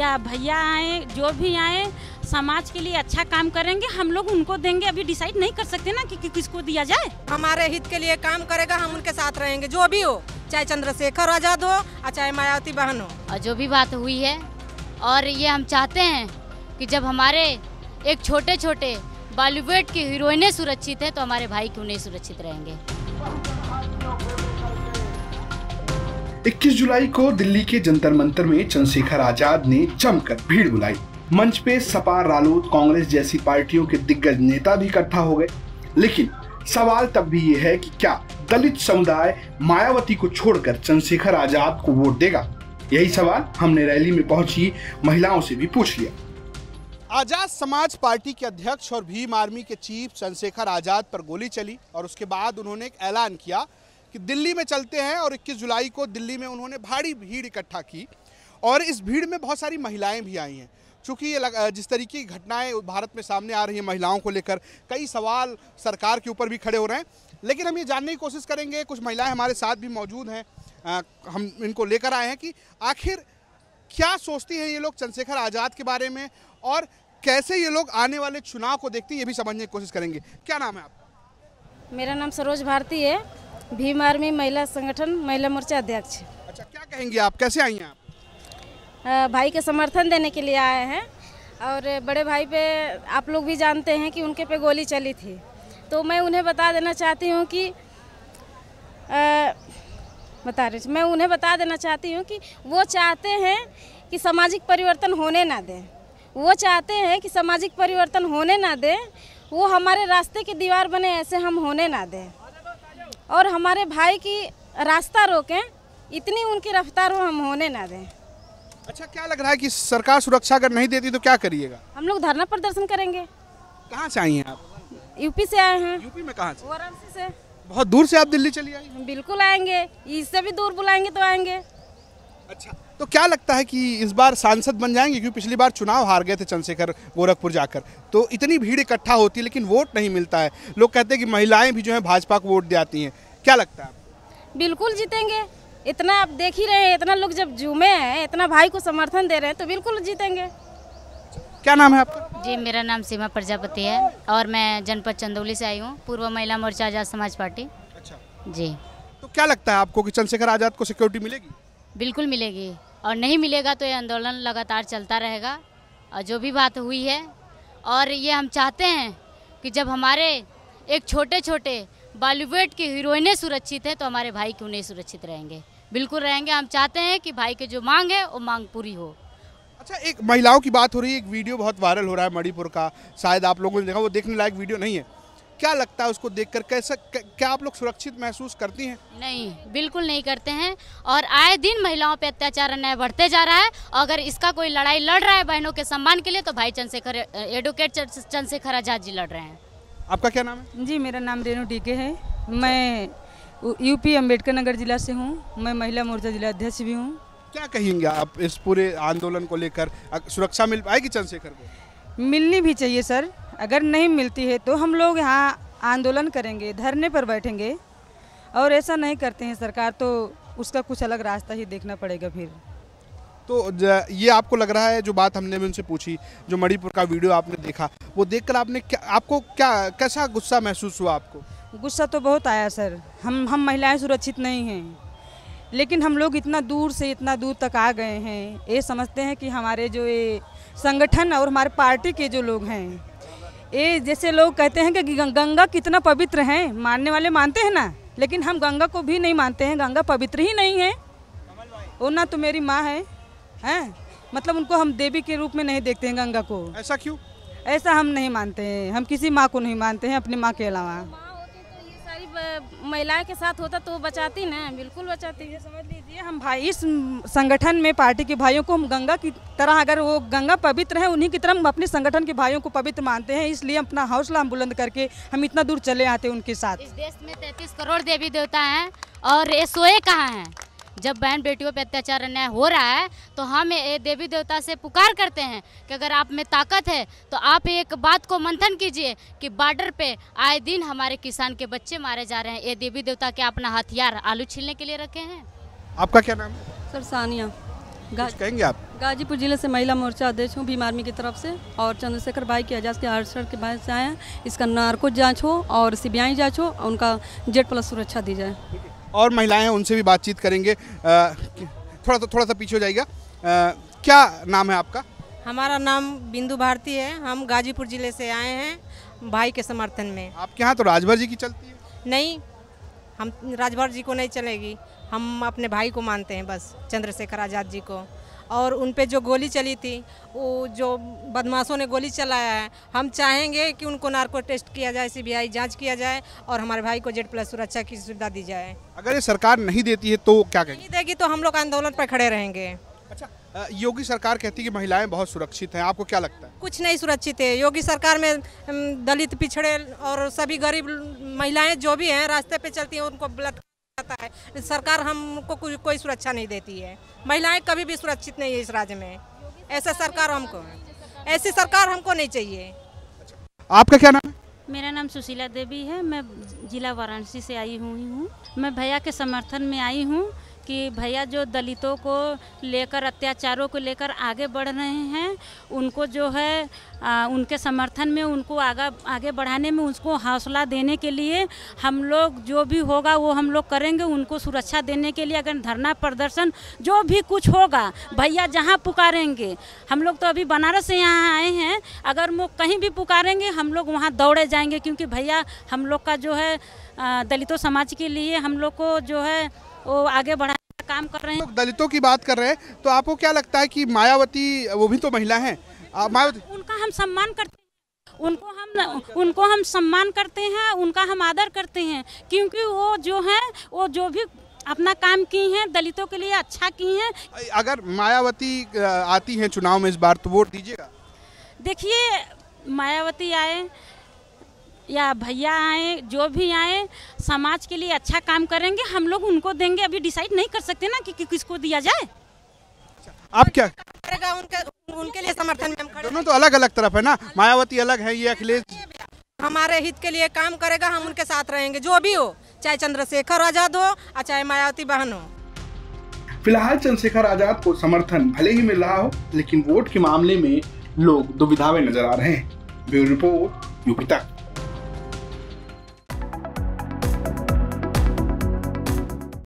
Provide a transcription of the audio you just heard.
या भैया आए, जो भी आए समाज के लिए अच्छा काम करेंगे, हम लोग उनको देंगे। अभी डिसाइड नहीं कर सकते ना कि किसको दिया जाए। हमारे हित के लिए काम करेगा, हम उनके साथ रहेंगे, जो भी हो, चाहे चंद्रशेखर आजाद हो और चाहे मायावती बहन हो। और जो भी बात हुई है, और ये हम चाहते हैं कि जब हमारे एक छोटे छोटे बॉलीवुड की हीरोइनें सुरक्षित हैं तो हमारे भाई क्यों नहीं सुरक्षित रहेंगे। 21 जुलाई को दिल्ली के जंतर मंतर में चंद्रशेखर आजाद ने जमकर भीड़ बुलाई। मंच पे सपा, रालोद, कांग्रेस जैसी पार्टियों के दिग्गज नेता भी इकट्ठा हो गए। लेकिन सवाल तब भी ये है कि क्या दलित समुदाय मायावती को छोड़कर चंद्रशेखर आजाद को वोट देगा? यही सवाल हमने रैली में पहुंची महिलाओं से भी पूछ लिया। आजाद समाज पार्टी के अध्यक्ष और भीम आर्मी के चीफ चंद्रशेखर आजाद पर गोली चली और उसके बाद उन्होंने एक ऐलान किया कि दिल्ली में चलते हैं। और 21 जुलाई को दिल्ली में उन्होंने भारी भीड़ इकट्ठा की और इस भीड़ में बहुत सारी महिलाएं भी आई हैं। चूँकि ये जिस तरीके की घटनाएं भारत में सामने आ रही हैं, महिलाओं को लेकर कई सवाल सरकार के ऊपर भी खड़े हो रहे हैं, लेकिन हम ये जानने की कोशिश करेंगे, कुछ महिलाएं हमारे साथ भी मौजूद हैं, हम इनको लेकर आए हैं कि आखिर क्या सोचती हैं ये लोग चंद्रशेखर आज़ाद के बारे में और कैसे ये लोग आने वाले चुनाव को देखते हैं, ये भी समझने की कोशिश करेंगे। क्या नाम है आपका? मेरा नाम सरोज भारती है, भीम आर्मी महिला संगठन महिला मोर्चा अध्यक्ष। अच्छा, क्या कहेंगे आप, कैसे आई हैं आप? भाई के समर्थन देने के लिए आए हैं और बड़े भाई पे आप लोग भी जानते हैं कि उनके पे गोली चली थी, तो मैं उन्हें बता देना चाहती हूँ कि मैं उन्हें बता देना चाहती हूँ कि वो चाहते हैं कि सामाजिक परिवर्तन होने ना दें, वो चाहते हैं कि सामाजिक परिवर्तन होने ना दें, वो हमारे रास्ते की दीवार बने ऐसे हम होने ना दें और हमारे भाई की रास्ता रोकें, इतनी उनकी रफ्तार हम होने ना दें। अच्छा, क्या लग रहा है कि सरकार सुरक्षा अगर नहीं देती तो क्या करिएगा? हम लोग धरना प्रदर्शन करेंगे। कहाँ से आई हैं आप? यूपी से आए हैं। यूपी में कहाँ से? वाराणसी से। बहुत दूर से आप दिल्ली चली आई? बिल्कुल आएंगे, इससे भी दूर बुलाएंगे तो आएंगे। अच्छा, तो क्या लगता है कि इस बार सांसद बन जाएंगे? क्योंकि पिछली बार चुनाव हार गए थे चंद्रशेखर गोरखपुर जाकर, तो इतनी भीड़ इकट्ठा होती है लेकिन वोट नहीं मिलता है। लोग कहते हैं कि महिलाएं भी जो हैं भाजपा को वोट जाती हैं, क्या लगता है? बिल्कुल जीतेंगे, इतना आप देख ही रहे हैं, इतना लोग जब झूमे हैं, इतना भाई को समर्थन दे रहे हैं, तो बिल्कुल जीतेंगे। क्या नाम है आपका? जी, मेरा नाम सीमा प्रजापति है और मैं जनपद चंदौली से आई हूँ, पूर्व महिला मोर्चा आजाद समाज पार्टी। अच्छा जी, तो क्या लगता है आपको कि चंद्रशेखर आजाद को सिक्योरिटी मिलेगी? बिल्कुल मिलेगी, और नहीं मिलेगा तो ये आंदोलन लगातार चलता रहेगा। और जो भी बात हुई है, और ये हम चाहते हैं कि जब हमारे एक छोटे छोटे बॉलीवुड की हीरोइनें सुरक्षित हैं तो हमारे भाई क्यों नहीं सुरक्षित रहेंगे, बिल्कुल रहेंगे। हम चाहते हैं कि भाई के जो मांग है वो मांग पूरी हो। अच्छा, एक महिलाओं की बात हो रही है, एक वीडियो बहुत वायरल हो रहा है मणिपुर का, शायद आप लोगों ने देखा, वो देखने लायक वीडियो नहीं है। क्या लगता है उसको देखकर, कैसा क्या आप लोग सुरक्षित महसूस करती हैं? नहीं, बिल्कुल नहीं करते हैं। और आए दिन महिलाओं पे अत्याचार अन्याय बढ़ते जा रहा है, और अगर इसका कोई लड़ाई लड़ रहा है बहनों के सम्मान के लिए तो भाई चंद्रशेखर, एडवोकेट चंद्रशेखर आजाद जी लड़ रहे हैं। आपका क्या नाम है? जी, मेरा नाम रेनू डीके है। मैं यूपी अम्बेडकर नगर जिला से हूँ, मैं महिला मोर्चा जिला अध्यक्ष भी हूँ। क्या कहेंगे आप इस पूरे आंदोलन को लेकर, सुरक्षा मिल पाएगी चंद्रशेखर को? मिलनी भी चाहिए सर, अगर नहीं मिलती है तो हम लोग यहाँ आंदोलन करेंगे, धरने पर बैठेंगे। और ऐसा नहीं करते हैं सरकार तो उसका कुछ अलग रास्ता ही देखना पड़ेगा फिर। तो ये आपको लग रहा है, जो बात हमने भी उनसे पूछी, जो मणिपुर का वीडियो आपने देखा, वो देखकर आपने क्या, आपको क्या कैसा गुस्सा महसूस हुआ? आपको गुस्सा तो बहुत आया सर, हम महिलाएं सुरक्षित नहीं हैं, लेकिन हम लोग इतना दूर से इतना दूर तक आ गए हैं। ये समझते हैं कि हमारे जो ये संगठन और हमारे पार्टी के जो लोग हैं, ये जैसे लोग कहते हैं कि गंगा कितना पवित्र है, मानने वाले मानते हैं ना, लेकिन हम गंगा को भी नहीं मानते हैं, गंगा पवित्र ही नहीं है। वो ना तो मेरी माँ है, हैं, मतलब उनको हम देवी के रूप में नहीं देखते हैं गंगा को। ऐसा क्यों? ऐसा हम नहीं मानते हैं, हम किसी माँ को नहीं मानते हैं अपनी माँ के अलावा। माँ होती तो ये सारी महिलाएं के साथ होता तो बचाती ना, बिल्कुल बचाती है। समझ लीजिए, हम भाई इस संगठन में पार्टी के भाइयों को हम गंगा की तरह, अगर वो गंगा पवित्र है उन्हीं की तरह हम अपने संगठन के भाइयों को पवित्र मानते हैं। इसलिए अपना हौसला हम बुलंद करके हम इतना दूर चले आते हैं उनके साथ। इस देश में 33 करोड़ देवी देवता हैं और ये सोए कहाँ हैं? जब बहन बेटियों पे अत्याचार अन्याय हो रहा है तो हम देवी देवता से पुकार करते हैं कि अगर आप में ताकत है तो आप एक बात को मंथन कीजिए कि बॉर्डर पे आए दिन हमारे किसान के बच्चे मारे जा रहे हैं, ये देवी देवता के अपना हथियार आलू छीलने के लिए रखे हैं। आपका क्या नाम है? सर सानिया। कहेंगे आप? गाजीपुर जिले से महिला मोर्चा अध्यक्ष हूँ भीम आर्मी की तरफ से, और चंद्रशेखर भाई की आजाद के आर्डर के बाद से आए हैं। इसका नार्को जांच हो और सीबीआई जांच हो, उनका Z+ सुरक्षा दी जाए। और महिलाएं उनसे भी बातचीत करेंगे। थोड़ा सा पीछे हो जाएगा। क्या नाम है आपका? हमारा नाम बिंदु भारती है, हम गाजीपुर जिले से आए हैं भाई के समर्थन में। आपके यहाँ तो राजभर जी की चलती है? नहीं, हम राजभर जी को नहीं चलेगी, हम अपने भाई को मानते हैं बस, चंद्रशेखर आज़ाद जी को। और उन पे जो गोली चली थी, वो जो बदमाशों ने गोली चलाया है, हम चाहेंगे कि उनको नार्को टेस्ट किया जाए, CBI जांच किया जाए और हमारे भाई को Z+ सुरक्षा की सुविधा दी जाए। अगर ये सरकार नहीं देती है तो क्या करेंगे? नहीं देगी तो हम लोग आंदोलन पर खड़े रहेंगे। अच्छा, योगी सरकार कहती है कि महिलाएं बहुत सुरक्षित हैं, आपको क्या लगता है? कुछ नहीं सुरक्षित है योगी सरकार में। दलित, पिछड़े और सभी गरीब महिलाएं जो भी हैं रास्ते पे चलती हैं, उनको ब्लड है। सरकार हमको कोई सुरक्षा नहीं देती है, महिलाएं कभी भी सुरक्षित नहीं है इस राज्य में। ऐसी सरकार हमको नहीं चाहिए। आपका क्या नाम है? मेरा नाम सुशीला देवी है, मैं जिला वाराणसी से आई हुई हूँ। मैं भैया के समर्थन में आई हूँ कि भैया जो दलितों को लेकर, अत्याचारों को लेकर आगे बढ़ रहे हैं, उनको जो है उनके समर्थन में, उनको आगे बढ़ाने में, उसको हौसला देने के लिए हम लोग जो भी होगा वो हम लोग करेंगे। उनको सुरक्षा देने के लिए अगर धरना, प्रदर्शन, जो भी कुछ होगा भैया जहां पुकारेंगे, हम लोग तो अभी बनारस से यहाँ आए हैं, अगर वो कहीं भी पुकारेंगे हम लोग वहाँ दौड़े जाएंगे, क्योंकि भैया हम लोग का जो है दलितों समाज के लिए हम लोग को जो है वो आगे बढ़ाने का काम कर रहे हैं। दलितों की बात कर रहे हैं तो आपको क्या लगता है कि मायावती, वो भी तो महिला हैं, उनका हम सम्मान करते हैं, उनको हम सम्मान करते हैं, उनका हम आदर करते हैं, क्योंकि वो जो है वो जो भी अपना काम की हैं दलितों के लिए अच्छा की हैं। अगर मायावती आती हैं चुनाव में इस बार तो वोट दीजिएगा? देखिए, मायावती आए या भैया आए, जो भी आए समाज के लिए अच्छा काम करेंगे, हम लोग उनको देंगे। अभी डिसाइड नहीं कर सकते ना कि किसको दिया जाए। आप क्या करेगा? उनके लिए समर्थन में हम खड़े। दोनों तो अलग अलग तरफ है ना, मायावती अलग है, ये अखिलेश। हमारे हित के लिए काम करेगा, हम उनके साथ रहेंगे, जो भी हो, चाहे चंद्रशेखर आजाद हो और चाहे मायावती बहन हो। फिलहाल चंद्रशेखर आजाद को समर्थन भले ही मिल रहा हो, लेकिन वोट के मामले में लोग दुविधा में नजर आ रहे हैं। ब्यूरो रिपोर्ट, यूपी तक।